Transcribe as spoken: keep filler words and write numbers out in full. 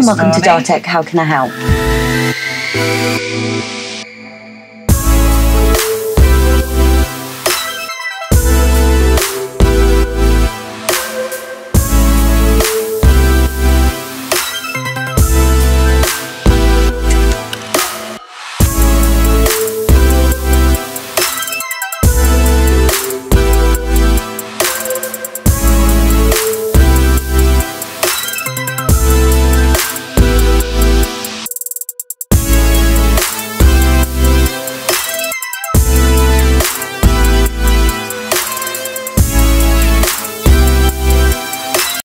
and welcome to Dartech. How can I help?